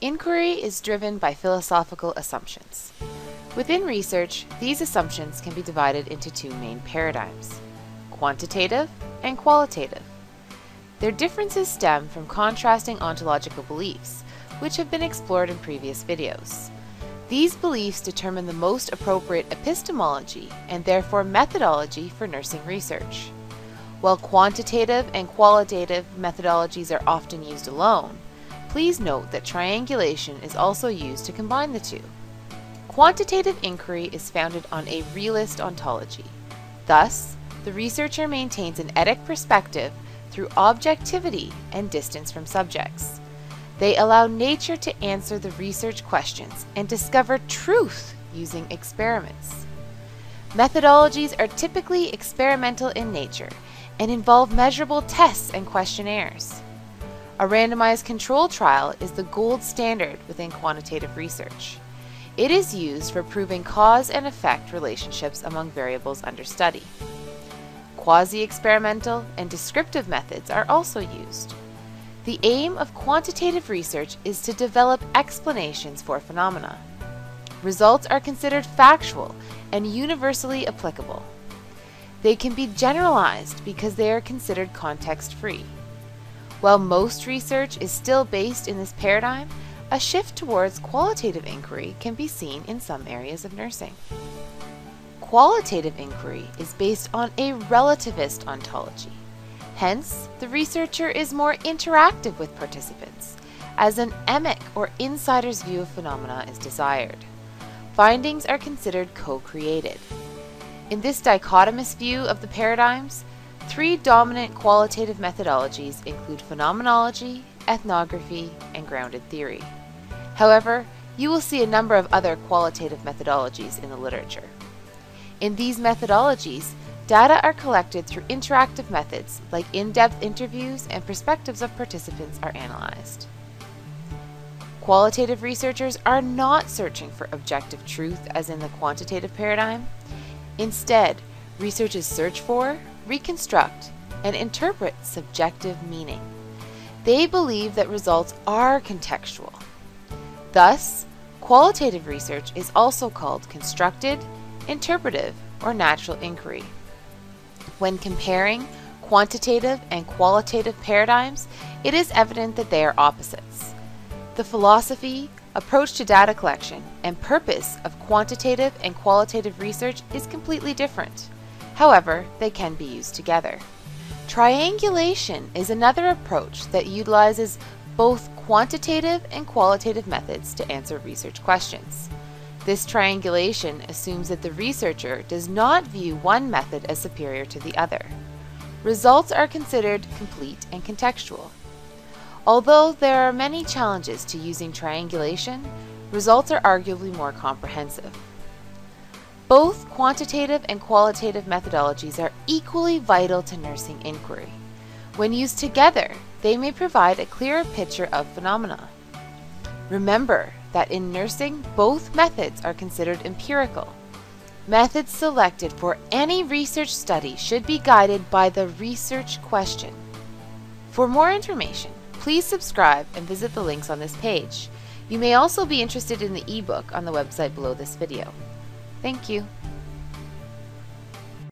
Inquiry is driven by philosophical assumptions. Within research, these assumptions can be divided into two main paradigms, quantitative and qualitative. Their differences stem from contrasting ontological beliefs, which have been explored in previous videos. These beliefs determine the most appropriate epistemology and therefore methodology for nursing research. While quantitative and qualitative methodologies are often used alone, please note that triangulation is also used to combine the two. Quantitative inquiry is founded on a realist ontology. Thus, the researcher maintains an eidetic perspective through objectivity and distance from subjects. They allow nature to answer the research questions and discover truth using experiments. Methodologies are typically experimental in nature and involve measurable tests and questionnaires. A randomized control trial is the gold standard within quantitative research. It is used for proving cause and effect relationships among variables under study. Quasi-experimental and descriptive methods are also used. The aim of quantitative research is to develop explanations for phenomena. Results are considered factual and universally applicable. They can be generalized because they are considered context-free. While most research is still based in this paradigm, a shift towards qualitative inquiry can be seen in some areas of nursing. Qualitative inquiry is based on a relativist ontology. Hence, the researcher is more interactive with participants, as an emic or insider's view of phenomena is desired. Findings are considered co-created. In this dichotomous view of the paradigms, three dominant qualitative methodologies include phenomenology, ethnography, and grounded theory. However, you will see a number of other qualitative methodologies in the literature. In these methodologies, data are collected through interactive methods like in-depth interviews and perspectives of participants are analyzed. Qualitative researchers are not searching for objective truth as in the quantitative paradigm. Instead, researchers search for, reconstruct, and interpret subjective meaning. They believe that results are contextual. Thus, qualitative research is also called constructed, interpretive, or natural inquiry. When comparing quantitative and qualitative paradigms, it is evident that they are opposites. The philosophy, approach to data collection, and purpose of quantitative and qualitative research is completely different. However, they can be used together. Triangulation is another approach that utilizes both quantitative and qualitative methods to answer research questions. This triangulation assumes that the researcher does not view one method as superior to the other. Results are considered complete and contextual. Although there are many challenges to using triangulation, results are arguably more comprehensive. Both quantitative and qualitative methodologies are equally vital to nursing inquiry. When used together, they may provide a clearer picture of phenomena. Remember that in nursing, both methods are considered empirical. Methods selected for any research study should be guided by the research question. For more information, please subscribe and visit the links on this page. You may also be interested in the ebook on the website below this video. Thank you.